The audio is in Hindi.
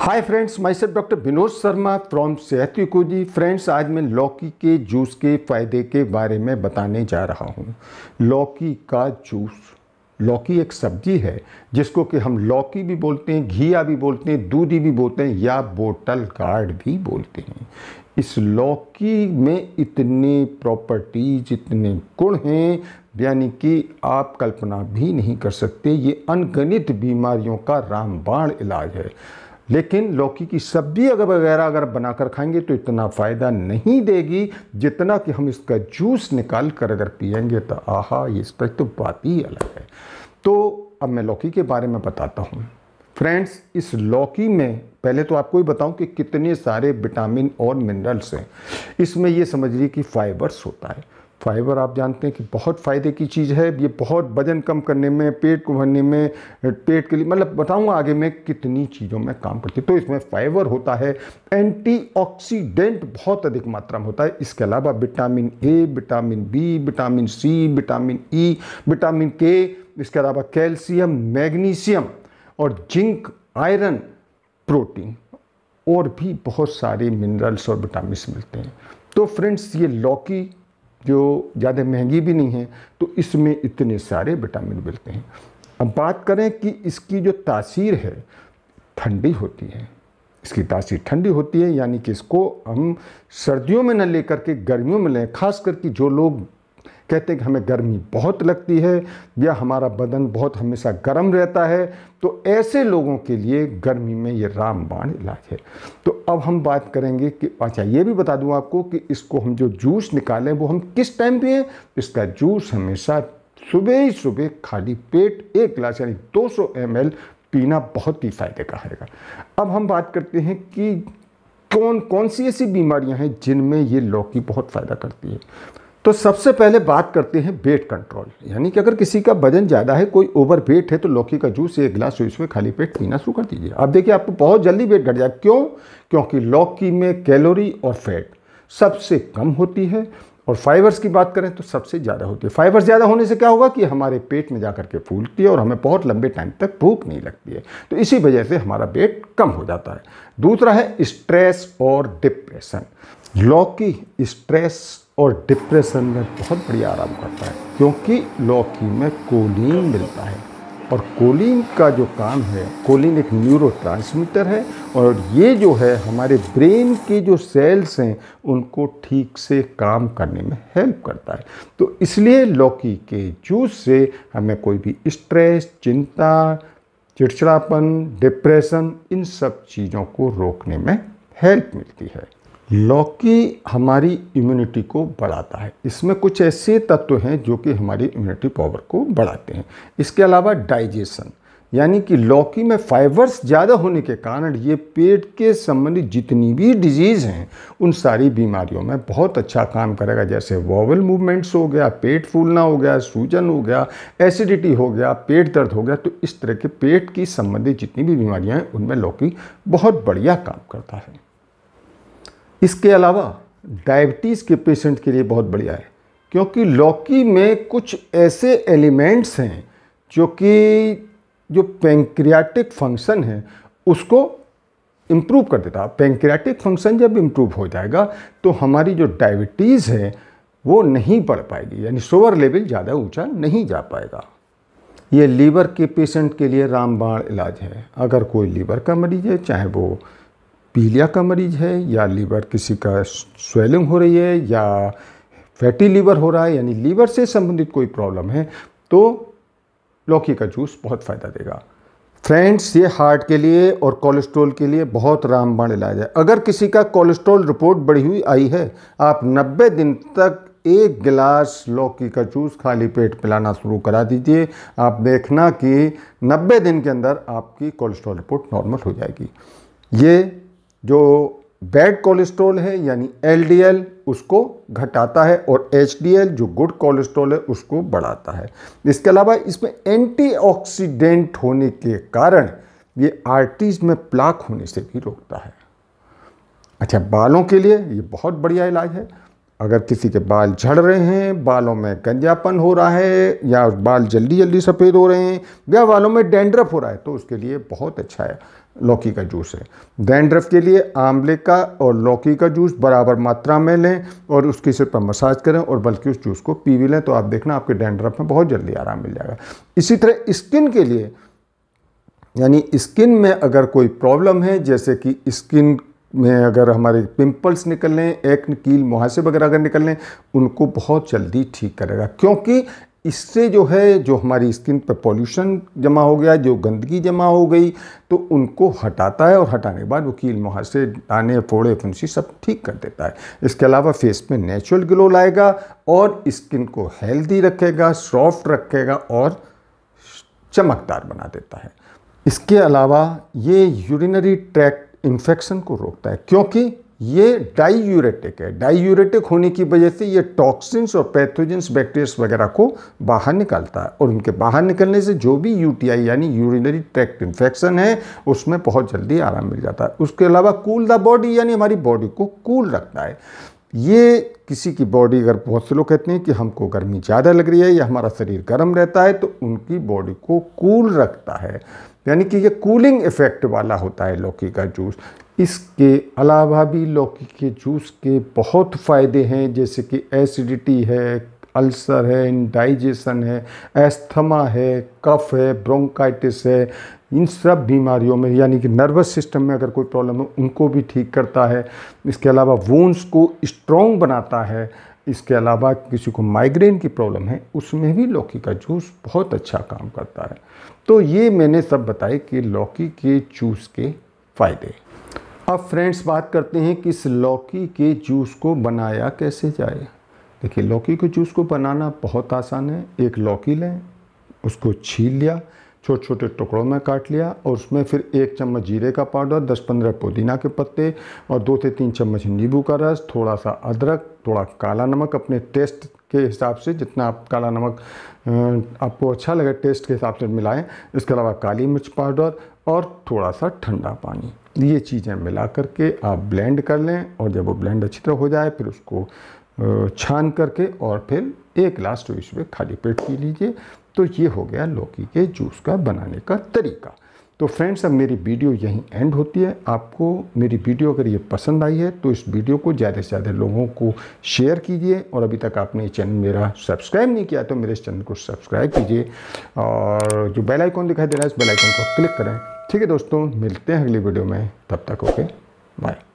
Hi friends, myself doctor Vinod Sharma from सेहत की कुंजी। फ्रेंड्स, आज मैं लौकी के जूस के फ़ायदे के बारे में बताने जा रहा हूँ। लौकी का जूस, लौकी एक सब्जी है जिसको कि हम लौकी भी बोलते हैं, घिया भी बोलते हैं, दूधी भी बोलते हैं या बोटल गार्ड भी बोलते हैं। इस लौकी में इतने प्रॉपर्टीज, इतने गुण हैं, यानी कि आप कल्पना भी नहीं कर सकते। ये अनगिनत बीमारियों का रामबाण इलाज है। लेकिन लौकी की सब्जी अगर वगैरह अगर बनाकर खाएंगे तो इतना फ़ायदा नहीं देगी जितना कि हम इसका जूस निकाल कर अगर पिएंगे तो आहा, इसका तो बात ही अलग है। तो अब मैं लौकी के बारे में बताता हूँ। फ्रेंड्स, इस लौकी में पहले तो आपको ही बताऊँ कि कितने सारे विटामिन और मिनरल्स हैं। इसमें ये समझिए कि फाइबर्स होता है। फाइबर आप जानते हैं कि बहुत फ़ायदे की चीज़ है। ये बहुत वजन कम करने में, पेट को भरने में, पेट के लिए, मतलब बताऊंगा आगे मैं कितनी चीज़ों में काम करती है। तो इसमें फाइबर होता है। एंटीऑक्सीडेंट बहुत अधिक मात्रा में होता है। इसके अलावा vitamin A, vitamin B, vitamin C, vitamin E, vitamin K, इसके अलावा कैल्शियम, मैग्नीशियम और जिंक, आयरन, प्रोटीन और भी बहुत सारे मिनरल्स और विटामिन मिलते हैं। तो फ्रेंड्स, ये लौकी जो ज़्यादा महंगी भी नहीं है तो इसमें इतने सारे विटामिन मिलते हैं। अब बात करें कि इसकी जो तासीर है ठंडी होती है, इसकी तासीर ठंडी होती है, यानी कि इसको हम सर्दियों में न लेकर के गर्मियों में लें। खास करके जो लोग कहते हैं कि हमें गर्मी बहुत लगती है या हमारा बदन बहुत हमेशा गर्म रहता है, तो ऐसे लोगों के लिए गर्मी में ये रामबाण इलाज है। तो अब हम बात करेंगे कि अच्छा, ये भी बता दूं आपको कि इसको हम जो जूस निकालें वो हम किस टाइम पिए। इसका जूस हमेशा सुबह ही सुबह खाली पेट 1 गिलास यानी 200 ml पीना बहुत ही फ़ायदे का है। अब हम बात करते हैं कि कौन कौन सी ऐसी बीमारियाँ हैं जिनमें ये लौकी बहुत फ़ायदा करती है। तो सबसे पहले बात करते हैं वेट कंट्रोल, यानी कि अगर किसी का वजन ज़्यादा है, कोई ओवर वेट है, तो लौकी का जूस 1 गिलास इसमें खाली पेट पीना शुरू कर दीजिए। आप देखिए, आपको बहुत जल्दी वेट घट जाए। क्यों? क्योंकि लौकी में कैलोरी और फैट सबसे कम होती है और फाइबर्स की बात करें तो सबसे ज़्यादा होती है। फाइबर्स ज़्यादा होने से क्या होगा कि हमारे पेट में जा कर के फूलती है और हमें बहुत लंबे टाइम तक भूख नहीं लगती है, तो इसी वजह से हमारा वेट कम हो जाता है। दूसरा है स्ट्रेस और डिप्रेशन। लौकी स्ट्रेस और डिप्रेशन में बहुत बढ़िया आराम करता है क्योंकि लौकी में कोलीन मिलता है और कोलीन का जो काम है, कोलीन एक न्यूरोट्रांसमीटर है और ये जो है हमारे ब्रेन के जो सेल्स हैं उनको ठीक से काम करने में हेल्प करता है। तो इसलिए लौकी के जूस से हमें कोई भी स्ट्रेस, चिंता, चिड़चिड़ापन, डिप्रेशन, इन सब चीज़ों को रोकने में हेल्प मिलती है। लौकी हमारी इम्यूनिटी को बढ़ाता है। इसमें कुछ ऐसे तत्व हैं जो कि हमारी इम्यूनिटी पावर को बढ़ाते हैं। इसके अलावा डाइजेशन, यानी कि लौकी में फाइबर्स ज़्यादा होने के कारण ये पेट के संबंधित जितनी भी डिजीज़ हैं उन सारी बीमारियों में बहुत अच्छा काम करेगा। जैसे वॉवल मूवमेंट्स हो गया, पेट फूलना हो गया, सूजन हो गया, एसिडिटी हो गया, पेट दर्द हो गया, तो इस तरह के पेट की संबंधित जितनी भी बीमारियाँ हैं उनमें लौकी बहुत बढ़िया काम करता है। इसके अलावा डायबिटीज़ के पेशेंट के लिए बहुत बढ़िया है क्योंकि लौकी में कुछ ऐसे एलिमेंट्स हैं जो कि जो पैंक्रियाटिक फंक्शन है उसको इम्प्रूव कर देता है। पैंक्रियाटिक फंक्शन जब इम्प्रूव हो जाएगा तो हमारी जो डायबिटीज़ है वो नहीं बढ़ पाएगी, यानी शुगर लेवल ज़्यादा ऊंचा नहीं जा पाएगा। ये लीवर के पेशेंट के लिए रामबाण इलाज है। अगर कोई लीवर का मरीज है, चाहे वो पीलिया का मरीज है या लीवर किसी का स्वेलिंग हो रही है या फैटी लीवर हो रहा है, यानी लीवर से संबंधित कोई प्रॉब्लम है, तो लौकी का जूस बहुत फ़ायदा देगा। फ्रेंड्स, ये हार्ट के लिए और कोलेस्ट्रॉल के लिए बहुत रामबाण इलाज है। अगर किसी का कोलेस्ट्रॉल रिपोर्ट बढ़ी हुई आई है, आप 90 दिन तक 1 गिलास लौकी का जूस खाली पेट पिलाना शुरू करा दीजिए। आप देखना कि 90 दिन के अंदर आपकी कोलेस्ट्रॉल रिपोर्ट नॉर्मल हो जाएगी। ये जो बैड कोलेस्ट्रॉल है यानी एलडीएल उसको घटाता है और एचडीएल जो गुड कोलेस्ट्रॉल है उसको बढ़ाता है। इसके अलावा इसमें एंटीऑक्सीडेंट होने के कारण ये आर्टरीज में प्लाक होने से भी रोकता है। अच्छा, बालों के लिए ये बहुत बढ़िया इलाज है। अगर किसी के बाल झड़ रहे हैं, बालों में गंजापन हो रहा है या बाल जल्दी जल्दी सफ़ेद हो रहे हैं या बालों में डैंड्रफ हो रहा है, तो उसके लिए बहुत अच्छा है। लौकी का जूस है। डैंड्रफ के लिए आंवले का और लौकी का जूस बराबर मात्रा में लें और उसकी सिर पर मसाज करें और बल्कि उस जूस को पी भी लें, तो आप देखना आपके डैंड्रफ में बहुत जल्दी आराम मिल जाएगा। इसी तरह स्किन के लिए, यानी स्किन में अगर कोई प्रॉब्लम है, जैसे कि स्किन में अगर हमारे पिंपल्स निकलें, एक्ने, कील मुहासे वगैरह अगर निकलें, उनको बहुत जल्दी ठीक करेगा, क्योंकि इससे जो है जो हमारी स्किन पर पॉल्यूशन जमा हो गया, जो गंदगी जमा हो गई, तो उनको हटाता है और हटाने के बाद वो कील मुहासे, दाने, फोड़े, फुंसी सब ठीक कर देता है। इसके अलावा फेस में नेचुरल ग्लो लाएगा और स्किन को हेल्दी रखेगा, सॉफ्ट रखेगा और चमकदार बना देता है। इसके अलावा ये यूरिनरी ट्रैक्ट इन्फेक्शन को रोकता है, क्योंकि ये डाइयूरेटिक है। डाइयूरेटिक होने की वजह से ये टॉक्सिन्स और पैथोजेंस, बैक्टीरिया वगैरह को बाहर निकालता है और उनके बाहर निकलने से जो भी यूटीआई यानी यूरिनरी ट्रैक्ट इन्फेक्शन है उसमें बहुत जल्दी आराम मिल जाता है। उसके अलावा कूल द बॉडी, यानी हमारी बॉडी को कूल रखता है। ये किसी की बॉडी, अगर बहुत से लोग कहते हैं कि हमको गर्मी ज़्यादा लग रही है या हमारा शरीर गर्म रहता है, तो उनकी बॉडी को कूल रखता है, यानी कि ये कूलिंग इफ़ेक्ट वाला होता है लौकी का जूस। इसके अलावा भी लौकी के जूस के बहुत फ़ायदे हैं, जैसे कि एसिडिटी है, अल्सर है, इंडाइजेशन है, एस्थमा है, कफ है, ब्रोंकाइटिस है, इन सब बीमारियों में, यानी कि नर्वस सिस्टम में अगर कोई प्रॉब्लम है उनको भी ठीक करता है। इसके अलावा वोन्स को स्ट्रॉन्ग बनाता है। इसके अलावा किसी को माइग्रेन की प्रॉब्लम है उसमें भी लौकी का जूस बहुत अच्छा काम करता है। तो ये मैंने सब बताए कि लौकी के जूस के फ़ायदे। अब फ्रेंड्स बात करते हैं कि इस लौकी के जूस को बनाया कैसे जाए। देखिए, लौकी के जूस को बनाना बहुत आसान है। एक लौकी लें, उसको छील लिया, छोटे छोटे टुकड़ों में काट लिया और उसमें फिर 1 चम्मच जीरे का पाउडर, 10-15 पुदीना के पत्ते और 2 से 3 चम्मच नींबू का रस, थोड़ा सा अदरक, थोड़ा काला नमक, अपने टेस्ट के हिसाब से जितना आप काला नमक आपको अच्छा लगे टेस्ट के हिसाब से मिलाएं। इसके अलावा काली मिर्च पाउडर और थोड़ा सा ठंडा पानी, ये चीज़ें मिला करके आप ब्लेंड कर लें और जब वो ब्लेंड अच्छी तरह हो जाए फिर उसको छान करके और फिर 1 गिलास तो इसमें खाली पेट पी लीजिए। तो ये हो गया लौकी के जूस का बनाने का तरीका। तो फ्रेंड्स, अब मेरी वीडियो यहीं एंड होती है। आपको मेरी वीडियो अगर ये पसंद आई है तो इस वीडियो को ज़्यादा से ज़्यादा लोगों को शेयर कीजिए और अभी तक आपने ये चैनल मेरा सब्सक्राइब नहीं किया तो मेरे इस चैनल को सब्सक्राइब कीजिए और जो बेल आइकॉन दिखाई दे रहा है इस बेल आइकॉन को क्लिक करें। ठीक है दोस्तों, मिलते हैं अगली वीडियो में, तब तक ओके बाय।